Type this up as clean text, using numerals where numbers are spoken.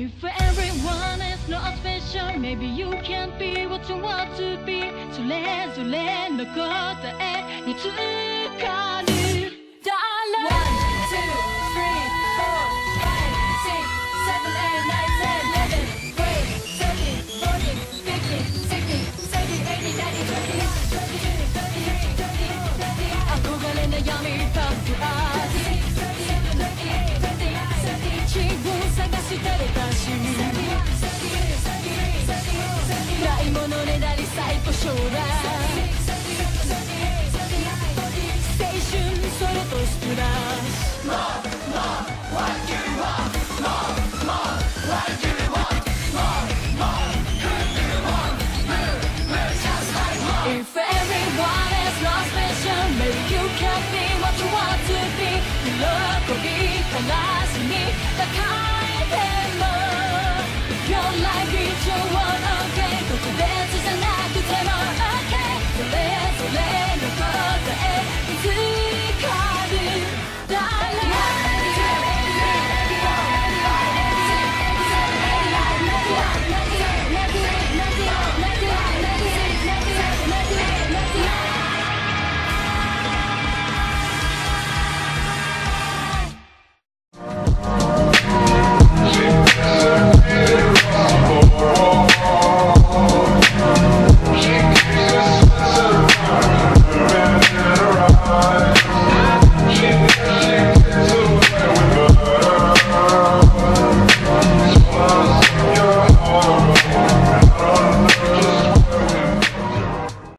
If everyone is not special, maybe you can't be what you want to be. それぞれの答えにつかる ないものねだり最高将来